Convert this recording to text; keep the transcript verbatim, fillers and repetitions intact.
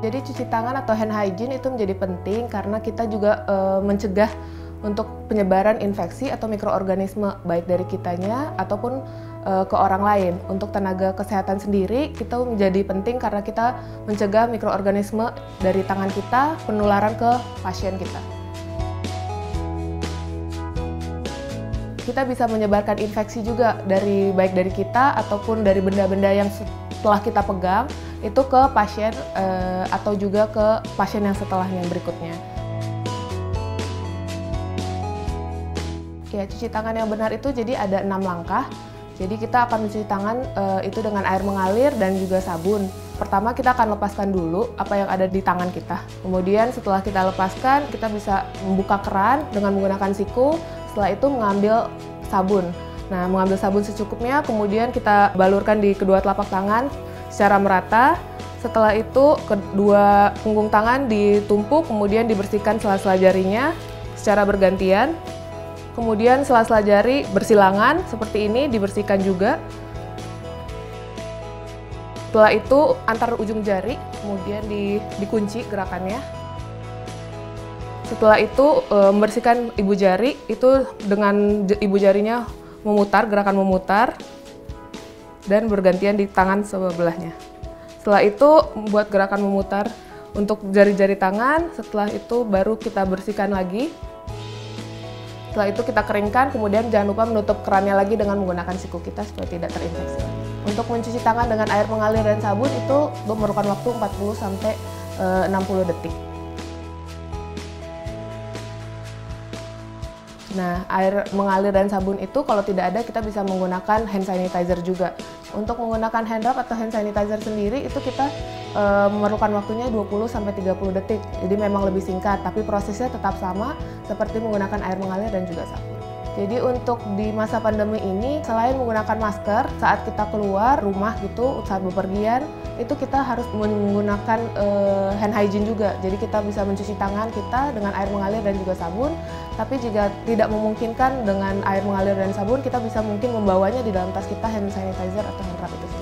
Jadi cuci tangan atau hand hygiene itu menjadi penting karena kita juga e, mencegah untuk penyebaran infeksi atau mikroorganisme baik dari kitanya ataupun e, ke orang lain. Untuk tenaga kesehatan sendiri kita menjadi penting karena kita mencegah mikroorganisme dari tangan kita penularan ke pasien kita. Kita bisa menyebarkan infeksi juga dari baik dari kita ataupun dari benda-benda yang setelah kita pegang itu ke pasien eh, atau juga ke pasien yang setelahnya berikutnya. Ya, cuci tangan yang benar itu jadi ada enam langkah. Jadi kita akan mencuci tangan eh, itu dengan air mengalir dan juga sabun. Pertama kita akan lepaskan dulu apa yang ada di tangan kita. Kemudian setelah kita lepaskan kita bisa membuka keran dengan menggunakan siku. Setelah itu mengambil sabun. Nah, mengambil sabun secukupnya, kemudian kita balurkan di kedua telapak tangan secara merata. Setelah itu, kedua punggung tangan ditumpuk, kemudian dibersihkan sela-sela jarinya secara bergantian. Kemudian sela-sela jari bersilangan seperti ini dibersihkan juga. Setelah itu, antar ujung jari, kemudian di, dikunci gerakannya. Setelah itu, membersihkan ibu jari, itu dengan ibu jarinya memutar, gerakan memutar, dan bergantian di tangan sebelahnya. Setelah itu, buat gerakan memutar untuk jari-jari tangan, setelah itu baru kita bersihkan lagi. Setelah itu kita keringkan, kemudian jangan lupa menutup kerannya lagi dengan menggunakan siku kita supaya tidak terinfeksi. Untuk mencuci tangan dengan air mengalir dan sabun, itu memerlukan waktu empat puluh sampai enam puluh detik. Nah, air mengalir dan sabun itu kalau tidak ada kita bisa menggunakan hand sanitizer juga. Untuk menggunakan hand wrap atau hand sanitizer sendiri itu kita e, memerlukan waktunya dua puluh sampai tiga puluh detik. Jadi memang lebih singkat, tapi prosesnya tetap sama seperti menggunakan air mengalir dan juga sabun. Jadi untuk di masa pandemi ini, selain menggunakan masker saat kita keluar rumah gitu, saat bepergian, itu kita harus menggunakan uh, hand hygiene juga. Jadi kita bisa mencuci tangan kita dengan air mengalir dan juga sabun. Tapi jika tidak memungkinkan dengan air mengalir dan sabun, kita bisa mungkin membawanya di dalam tas kita hand sanitizer atau hand wrap itu.